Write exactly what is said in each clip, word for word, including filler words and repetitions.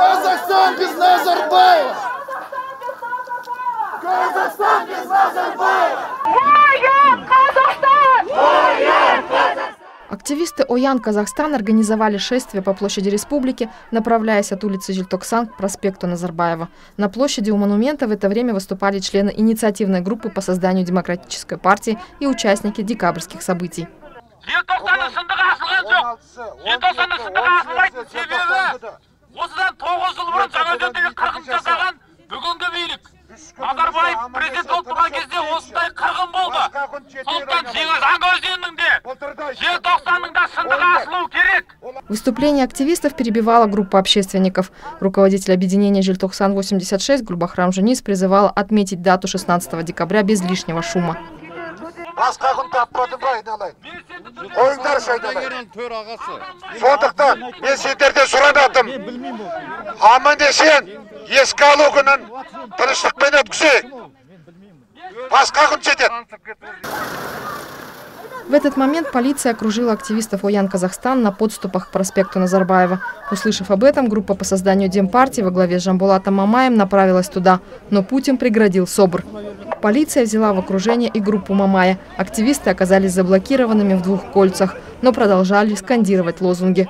Казахстан без Назарбаева! Казахстан без Назарбаева! Оян Казахстан! Оян Казахстан! Активисты «Оян Казахстан» организовали шествие по площади республики, направляясь от улицы Желтоксан к проспекту Назарбаева. На площади у монумента в это время выступали члены инициативной группы по созданию демократической партии и участники декабрьских событий. Выступление активистов перебивала группа общественников. Руководитель объединения «Желтоксан восемьдесят шесть» Гульбахрам Женис призывала отметить дату шестнадцатого декабря без лишнего шума. В этот момент полиция окружила активистов «Оян Казахстан» на подступах к проспекту Назарбаева. Услышав об этом, группа по созданию демпартии во главе с Жамбулатом Мамаем направилась туда, но путь им преградил СОБР. Полиция взяла в окружение и группу Мамая. Активисты оказались заблокированными в двух кольцах, но продолжали скандировать лозунги.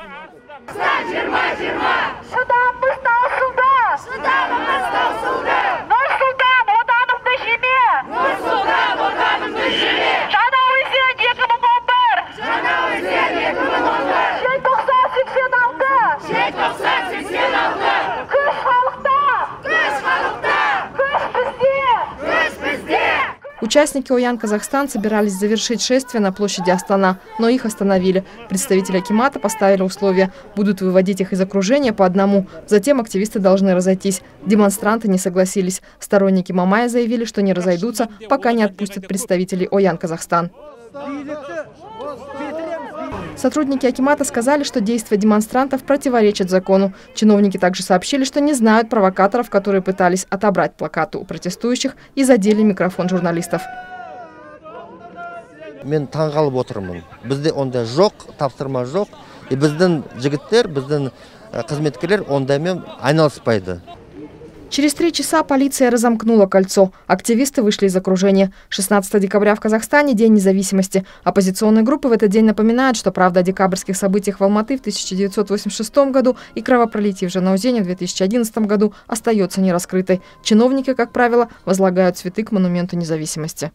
Участники «Оян Казахстан» собирались завершить шествие на площади Астана, но их остановили. Представители Акимата поставили условия – будут выводить их из окружения по одному. Затем активисты должны разойтись. Демонстранты не согласились. Сторонники Мамая заявили, что не разойдутся, пока не отпустят представителей «Оян Казахстан». Сотрудники Акимата сказали, что действия демонстрантов противоречат закону. Чиновники также сообщили, что не знают провокаторов, которые пытались отобрать плакаты у протестующих и задели микрофон журналистов. Мен таңғалып отырмын. Бізде онда жоқ, тапсырма жоқ. И біздің жігіттер, біздің қызметкерлер ондаймен айналыспайды. Через три часа полиция разомкнула кольцо. Активисты вышли из окружения. шестнадцатого декабря в Казахстане – День независимости. Оппозиционные группы в этот день напоминают, что правда о декабрьских событиях в Алматы в тысяча девятьсот восемьдесят шестом году и кровопролитии в Жанаозене в две тысячи одиннадцатом году остается нераскрытой. Чиновники, как правило, возлагают цветы к монументу независимости.